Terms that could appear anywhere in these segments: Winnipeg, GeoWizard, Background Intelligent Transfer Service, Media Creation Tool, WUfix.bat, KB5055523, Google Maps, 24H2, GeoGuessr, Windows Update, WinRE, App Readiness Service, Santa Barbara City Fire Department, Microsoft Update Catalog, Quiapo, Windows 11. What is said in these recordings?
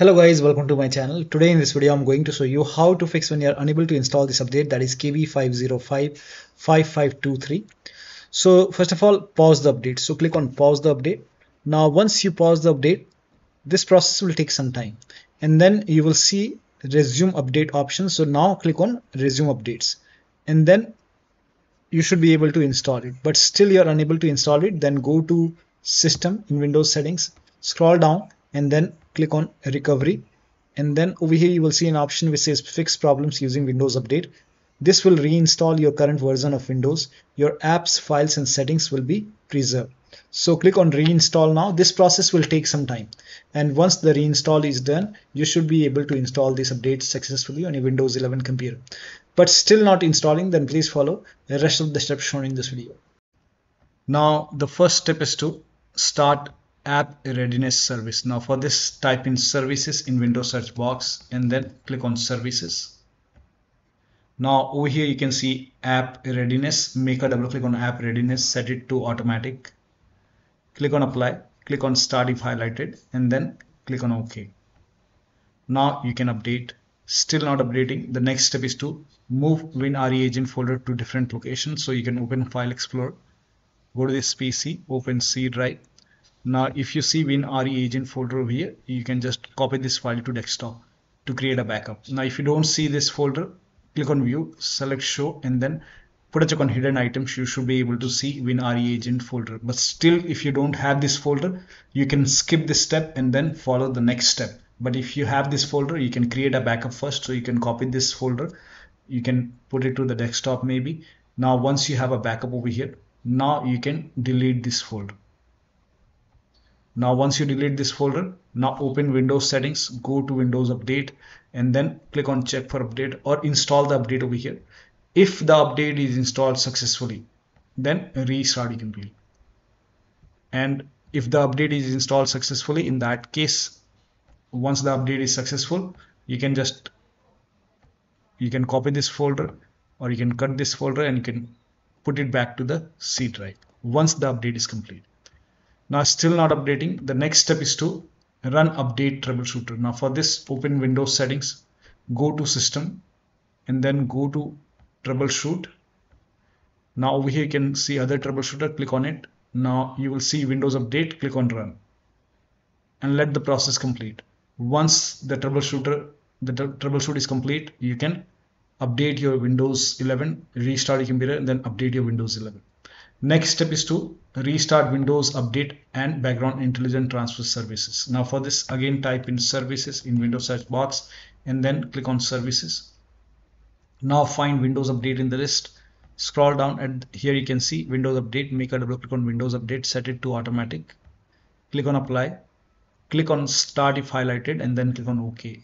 Hello guys, welcome to my channel. Today in this video I'm going to show you how to fix when you are unable to install this update, that is KB5055523. So first of all, pause the update. So click on pause the update. Now once you pause the update, this process will take some time and then you will see resume update option. So now click on resume updates and then you should be able to install it, but still you are unable to install it, then go to system in Windows settings, scroll down and then click on recovery, and then over here you will see an option which says fix problems using Windows Update. This will reinstall your current version of Windows. Your apps, files and settings will be preserved. So click on reinstall now. This process will take some time, and once the reinstall is done, you should be able to install this update successfully on a Windows 11 computer. But still not installing, then please follow the rest of the steps shown in this video. Now the first step is to start app readiness service. Now for this, type in services in Windows search box and then click on services. Now over here you can see app readiness. Make a double click on app readiness, set it to automatic, click on apply, click on start if highlighted, and then click on OK. Now you can update. Still not updating. The next step is to move WinRE agent folder to different locations. So you can open file explorer, go to this PC, open C drive. Now if you see WinRE agent folder over here, you can just copy this file to desktop to create a backup. Now if you don't see this folder, click on view, select show, and then put a check on hidden items. You should be able to see WinRE agent folder. But still if you don't have this folder, you can skip this step and then follow the next step. But if you have this folder, you can create a backup first. So you can copy this folder, you can put it to the desktop maybe. Now once you have a backup over here, now you can delete this folder. Now once you delete this folder, now open Windows settings, go to Windows Update and then click on check for update or install the update over here. If the update is installed successfully, then restart your computer. And if the update is installed successfully, in that case, once the update is successful, you can copy this folder or you can cut this folder and you can put it back to the C drive once the update is complete. Now still not updating. The next step is to run update troubleshooter. Now for this, open Windows settings, go to system and then go to troubleshoot. Now over here you can see other troubleshooter, click on it. Now you will see Windows Update, click on run and let the process complete. Once the troubleshoot is complete, you can update your Windows 11, restart your computer and then update your Windows 11. Next step is to restart Windows Update and Background Intelligent Transfer Services. Now for this, again type in services in Windows search box and then click on services. Now find Windows Update in the list, scroll down and here you can see Windows Update. Make a double click on Windows Update, set it to automatic, click on apply, click on start if highlighted and then click on OK.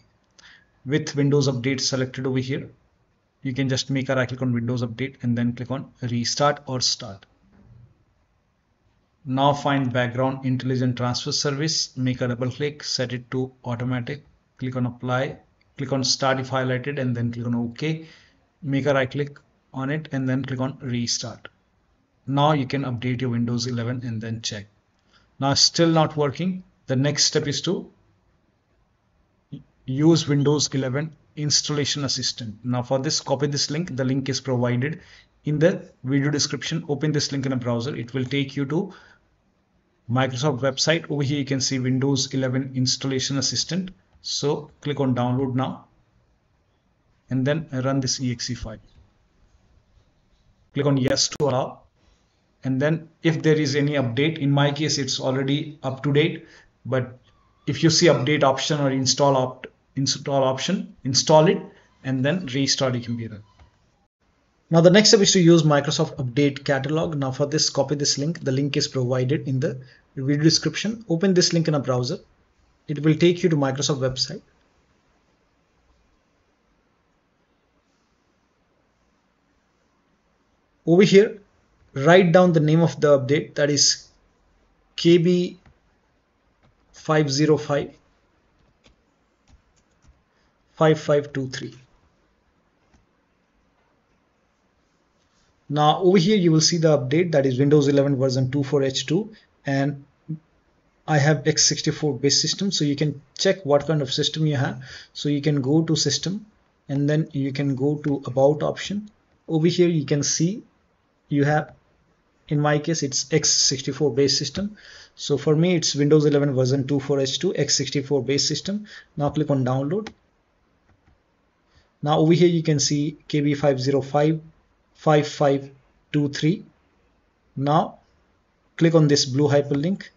With Windows Update selected over here, you can just make a right click on Windows Update and then click on restart or start. Now find Background Intelligent Transfer Service, make a double click, set it to automatic, click on apply, click on start if highlighted and then click on OK. Make a right click on it and then click on restart. Now you can update your Windows 11 and then check. Now still not working. The next step is to use Windows 11 installation assistant. Now for this, copy this link. The link is provided in the video description. Open this link in a browser. It will take you to Microsoft website. Over here you can see Windows 11 installation assistant. So click on download now and then run this exe file. Click on yes to allow, and then if there is any update, in my case it's already up to date, but if you see update option or install option, install it and then restart your computer. Now the next step is to use Microsoft Update Catalog. Now for this, copy this link. The link is provided in the video description. Open this link in a browser. It will take you to Microsoft website. Over here, write down the name of the update, that is KB5055523. Now over here you will see the update, that is Windows 11 version 24H2, and I have x64 based system, so you can check what kind of system you have. So you can go to system and then you can go to about option. Over here you can see you have, in my case it's x64 based system. So for me it's Windows 11 version 2.4.h2 x64 based system. Now click on download. Now over here you can see KB5055523. Now click on this blue hyperlink,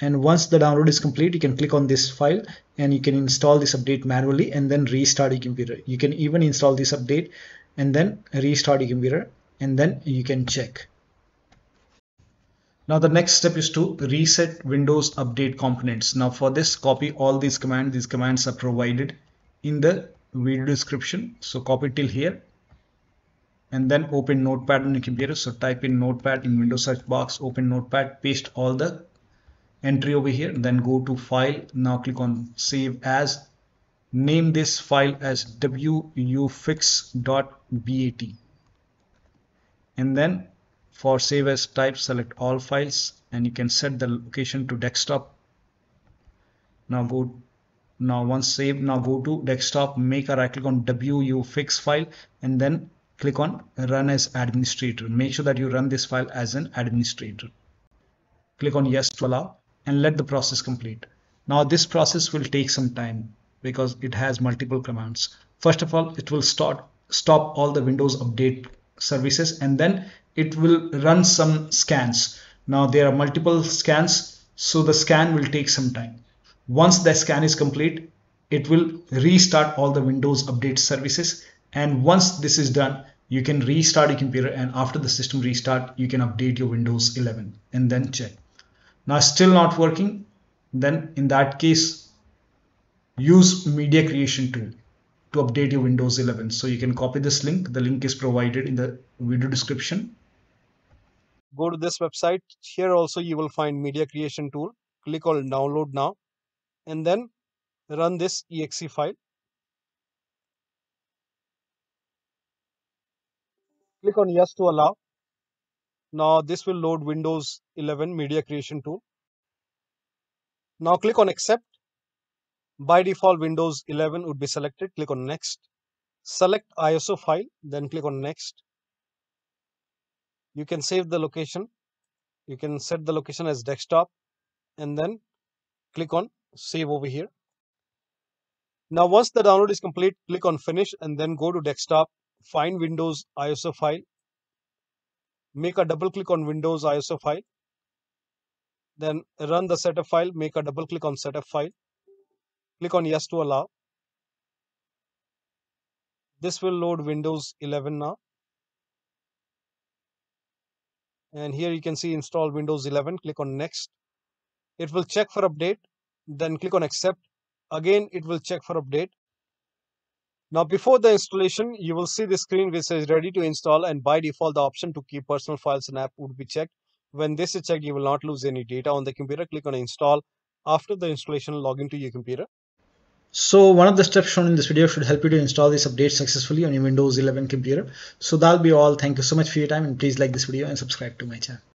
and once the download is complete you can click on this file and you can install this update manually and then restart your computer. You can even install this update and then restart your computer, and then you can check. Now the next step is to reset Windows Update components. Now for this, copy all these commands. These commands are provided in the video description, so copy till here and then open Notepad on your computer. So type in Notepad in Windows search box, open Notepad, paste all the entry over here, then go to file. Now click on save as. Name this file as WUfix.bat, and then for save as type select all files, and you can set the location to desktop. Now once saved, now go to desktop, make a right click on WUfix file and then click on run as administrator. Make sure that you run this file as an administrator. Click on yes to allow and let the process complete. Now this process will take some time because it has multiple commands. First of all, it will stop all the Windows Update services, and then it will run some scans. Now there are multiple scans, so the scan will take some time. Once the scan is complete, it will restart all the Windows Update services, and once this is done you can restart your computer, and after the system restart you can update your Windows 11 and then check. Now still not working, then in that case use Media Creation Tool to update your Windows 11. So you can copy this link. The link is provided in the video description. Go to this website. Here also you will find Media Creation Tool. Click on download now and then run this exe file. Click on yes to allow. Now this will load Windows 11 Media Creation Tool. Now click on accept. By default Windows 11 would be selected. Click on next. Select ISO file, then click on next. You can save the location. You can set the location as desktop and then click on save over here. Now once the download is complete, click on finish and then go to desktop. Find Windows ISO file, make a double click on Windows ISO file, then run the setup file, make a double click on setup file, click on yes to allow. This will load Windows 11 now, and here you can see install Windows 11, click on next. It will check for update, then click on accept. Again it will check for update. Now before the installation, you will see the screen which says ready to install, and by default the option to keep personal files and app would be checked. When this is checked, you will not lose any data on the computer. Click on install. After the installation, log into your computer. So one of the steps shown in this video should help you to install this update successfully on your Windows 11 computer. So that'll be all. Thank you so much for your time, and please like this video and subscribe to my channel.